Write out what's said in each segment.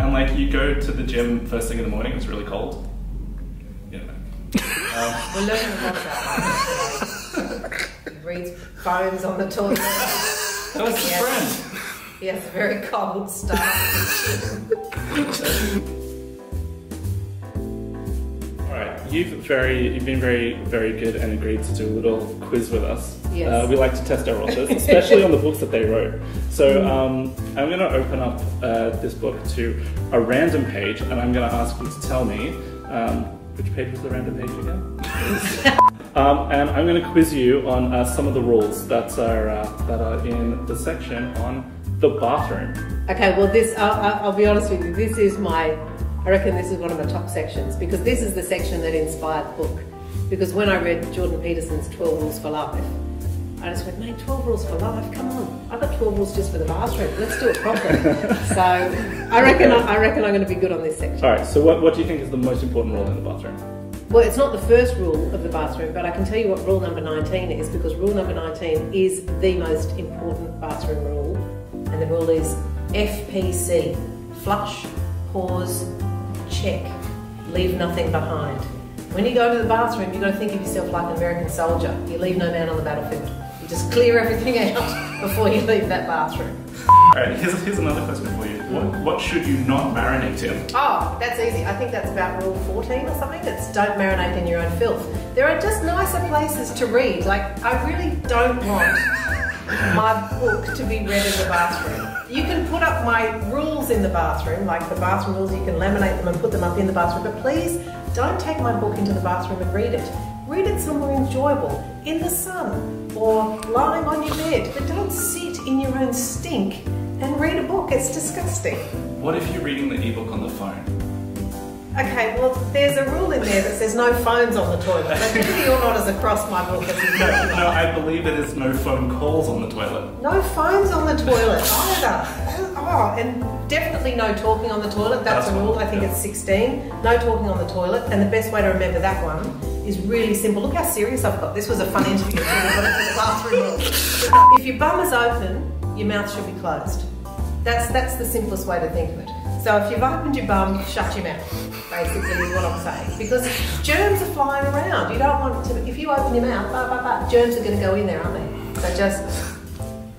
And like, you go to the gym first thing in the morning, it's really cold. Yeah. We're learning about that. He reads poems on the toilet. That's a friend. He has a very cold start. All right, you've been very, very good and agreed to do a little quiz with us. Yes. We like to test our authors, especially on the books that they wrote. So I'm going to open up this book to a random page, and I'm going to ask you to tell me which page was the random page again. And I'm going to quiz you on some of the rules that are in the section on the bathroom. Okay, well this, I'll be honest with you, this is my, I reckon this is one of my top sections, because this is the section that inspired the book. Because when I read Jordan Peterson's 12 Rules for Life, I just went, mate, 12 Rules for Life, come on. I've got 12 rules just for the bathroom, let's do it properly. So I reckon I'm going to be good on this section. Alright, so what do you think is the most important rule in the bathroom? Well, it's not the first rule of the bathroom, but I can tell you what rule number 19 is, because rule number 19 is the most important bathroom rule, and the rule is FPC, flush, pause, check, leave nothing behind. When you go to the bathroom, you've got to think of yourself like an American soldier. You leave no man on the battlefield. You just clear everything out before you leave that bathroom. Alright, here's another question for you. What should you not marinate in? Oh, that's easy. I think that's about rule 14 or something. That's don't marinate in your own filth. There are just nicer places to read. Like, I really don't want my book to be read in the bathroom. You can put up my rules in the bathroom, like the bathroom rules, you can laminate them and put them up in the bathroom, but please don't take my book into the bathroom and read it. Read it somewhere enjoyable, in the sun, or lying on your bed, but don't sit in your own stink and read a book, it's disgusting. What if you're reading the ebook on the phone? Okay, well there's a rule in there that says no phones on the toilet, but really you're not as across my book as you know. No, I believe it is no phone calls on the toilet. No phones on the toilet either. Oh, and definitely no talking on the toilet, that's a rule, I think it's 16. No talking on the toilet, and the best way to remember that one is really simple. Look how serious I've got. This was a fun interview. If your bum is open, your mouth should be closed. That's the simplest way to think of it. So if you've opened your bum, shut your mouth, basically is what I'm saying. Because germs are flying around. You don't want to, if you open your mouth, germs are going to go in there, aren't they? So just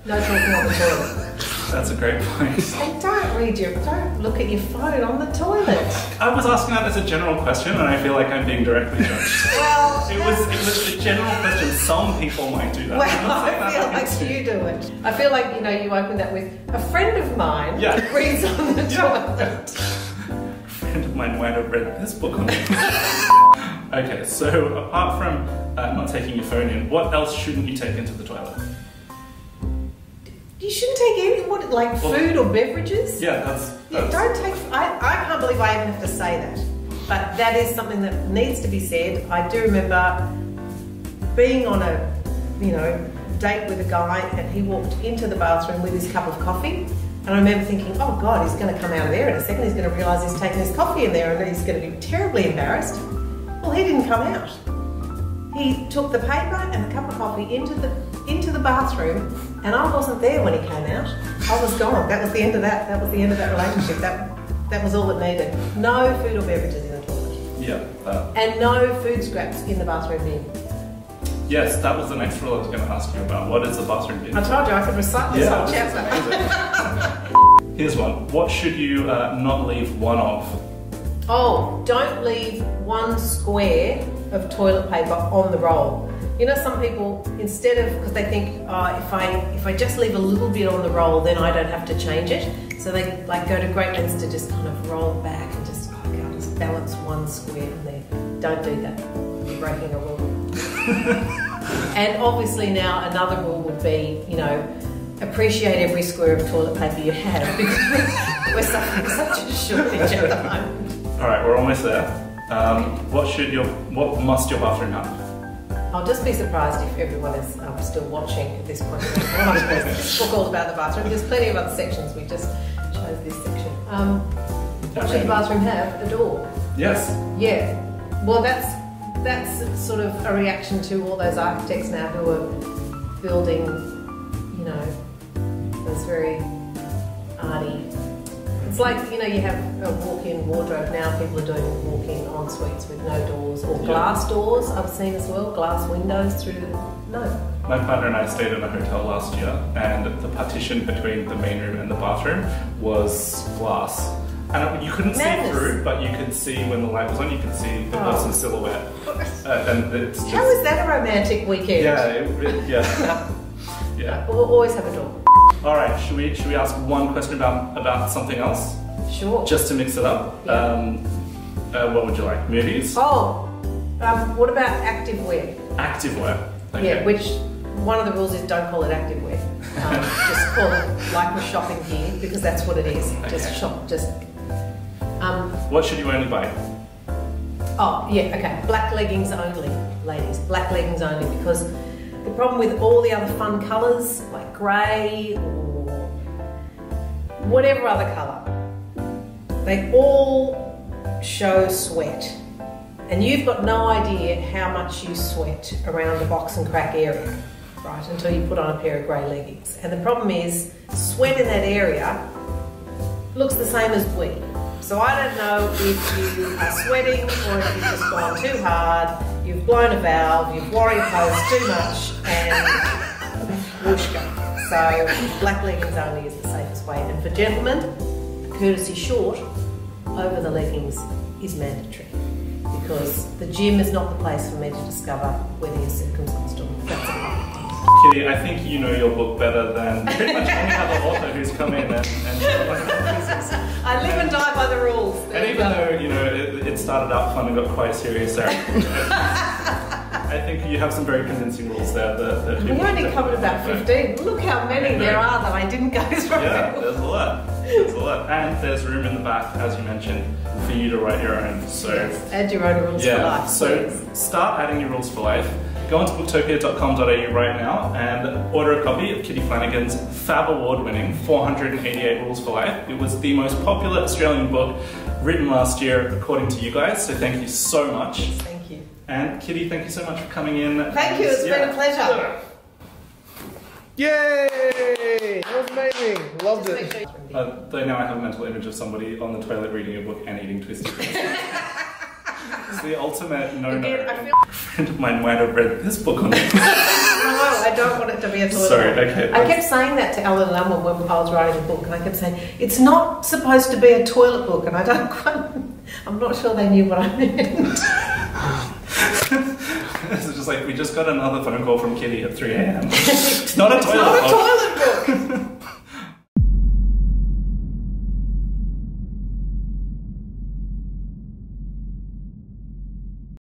no talking on the toilet. That's a great point. And don't look at your phone on the toilet. I was asking that as a general question and I feel like I'm being directly judged. Well, it was a general question. Some people might do that. Well, I feel like you do it. I feel like, you know, you opened that with a friend of mine reads on the toilet. A friend of mine might have read this book on the toilet. Okay, so apart from not taking your phone in, what else shouldn't you take into the toilet? You shouldn't take any, what, like food or beverages? Yeah, that's... Don't take, I can't believe I even have to say that. But that is something that needs to be said. I do remember being on a, you know, date with a guy and he walked into the bathroom with his cup of coffee. And I remember thinking, oh God, he's going to come out of there in a second. He's going to realise he's taken his coffee in there and he's going to be terribly embarrassed. Well, he didn't come out. He took the paper and the cup of coffee into the bathroom, and I wasn't there when he came out. I was gone. That was the end of that. That was the end of that relationship. That was all it needed. No food or beverages in the toilet. Yeah. And no food scraps in the bathroom bin. Yes, that was the next rule I was going to ask you about. What is the bathroom bin? I told you I could recite this whole chapter. Here's one. What should you not leave one of? Oh, don't leave one square of toilet paper on the roll. You know, some people, instead of, because they think, oh, if I just leave a little bit on the roll, then I don't have to change it. So they like go to great lengths to just kind of roll back and just, oh, okay, I'll just balance one square in there. Don't do that. You're breaking a rule. And obviously now another rule would be, you know, appreciate every square of toilet paper you have, because we're such a shortage at the moment. All right, we're almost there. What must your bathroom have? I'll just be surprised if everyone is still watching at this point. We'll all about the bathroom. There's plenty of other sections. We just chose this section. What should the bathroom have? A door. Yes. Yeah. Well, that's sort of a reaction to all those architects now who are building, you know, those very arty It's like, you know, you have a walk-in wardrobe now. People are doing walk-in en-suites with no doors, or glass doors, I've seen as well, glass windows through, My partner and I stayed in a hotel last year, and the partition between the main room and the bathroom was glass. And you couldn't see through, but you could see when the light was on, you could see the person's silhouette. And it's just, how is that a romantic weekend? Yeah. We'll always have a door. Alright, should we ask one question about something else? Sure. Just to mix it up. Yeah. What would you like? Movies? Oh, what about activewear? Activewear. Okay. Yeah, which one of the rules is don't call it activewear. Just call it like we're shopping gear, because that's what it is. Okay. What should you only buy? Oh, yeah, okay. Black leggings only, ladies. Black leggings only, because the problem with all the other fun colours, like grey or whatever other colour, they all show sweat. And you've got no idea how much you sweat around the box and crack area, right, until you put on a pair of grey leggings. And the problem is, sweat in that area looks the same as wee. So I don't know if you are sweating or if you've just gone too hard, you've blown a valve, you've worry-posed too much, and whooshka. So black leggings only is the safest way. And for gentlemen, a courtesy short over the leggings is mandatory, because the gym is not the place for me to discover whether you're circumcised or not. Kitty, I think you know your book better than pretty much any other author who's come in and I live and die by the rules. And even though, you know, it started out fun and got quite serious, Sarah, I think you have some very convincing rules there. We only covered about 15. Look how many there are that I didn't go through. Yeah, there's a lot. There's a lot. And there's room in the back, as you mentioned, for you to write your own. So add your own rules for life. So start adding your rules for life. Go onto Booktopia.com.au right now and order a copy of Kitty Flanagan's fab award-winning 488 Rules for Life. It was the most popular Australian book written last year, according to you guys, so thank you so much. Thank you. And Kitty, thank you so much for coming in. Thank you, it's been a pleasure. Yay! That was amazing, loved it. Though now I have a mental image of somebody on the toilet reading a book and eating Twisted Fries. It's the ultimate no-no. A friend of mine might have read this book on it. No, I don't want it to be a toilet. Sorry, okay. I kept saying that to Ellen Lomax when I was writing a book, and I kept saying, it's not supposed to be a toilet book, and I don't quite, I'm not sure they knew what I meant. It's just like, we just got another phone call from Kitty at 3 a.m. It's not a toilet book.